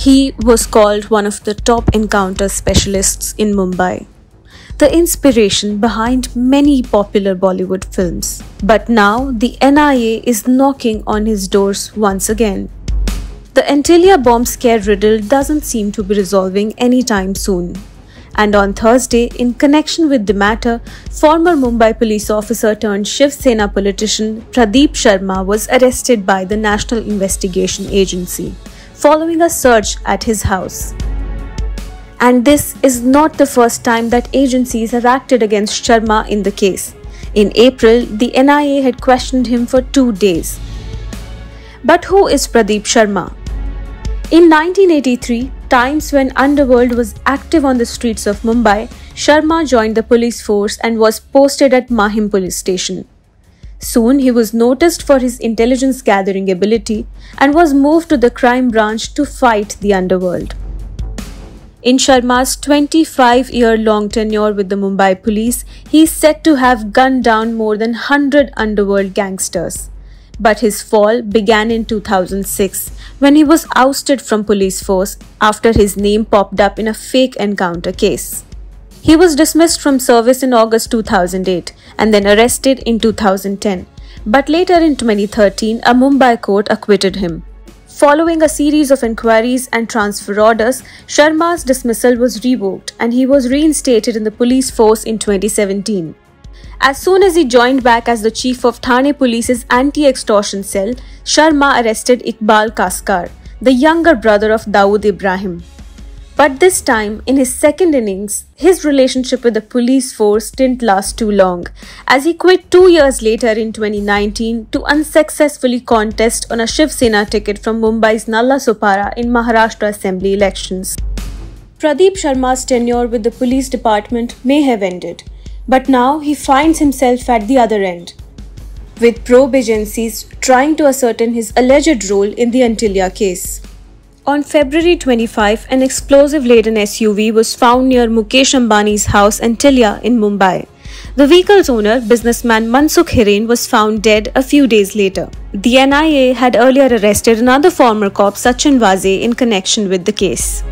He was called one of the top encounter specialists in Mumbai, the inspiration behind many popular Bollywood films. But now the NIA is knocking on his doors once again. The Antilia bomb scare riddle doesn't seem to be resolving anytime soon. And on Thursday, in connection with the matter, former Mumbai police officer turned Shiv Sena politician Pradeep Sharma was arrested by the National Investigation Agency following a search at his house. And this is not the first time that agencies have acted against Sharma in the case. In April, the NIA had questioned him for 2 days. But who is Pradeep Sharma? In 1983, times when Underworld was active on the streets of Mumbai, Sharma joined the police force and was posted at Mahim Police station. Soon he was noticed for his intelligence gathering ability and was moved to the crime branch to fight the Underworld. In Sharma's 25-year-long tenure with the Mumbai police, he is said to have gunned down more than 100 Underworld gangsters. But his fall began in 2006 when he was ousted from police force after his name popped up in a fake encounter case. He was dismissed from service in August 2008 and then arrested in 2010. But later in 2013, a Mumbai court acquitted him. Following a series of inquiries and transfer orders, Sharma's dismissal was revoked and he was reinstated in the police force in 2017. As soon as he joined back as the chief of Thane Police's anti-extortion cell, Sharma arrested Iqbal Kaskar, the younger brother of Dawood Ibrahim. But this time, in his second innings, his relationship with the police force didn't last too long, as he quit 2 years later in 2019 to unsuccessfully contest on a Shiv Sena ticket from Mumbai's Nallasopara in Maharashtra Assembly elections. Pradeep Sharma's tenure with the police department may have ended, but now he finds himself at the other end, with probe agencies trying to ascertain his alleged role in the Antilia case. On February 25, an explosive-laden SUV was found near Mukesh Ambani's house Antilia in Mumbai. The vehicle's owner, businessman Mansukh Hiren, was found dead a few days later. The NIA had earlier arrested another former cop, Sachin Vaze, in connection with the case.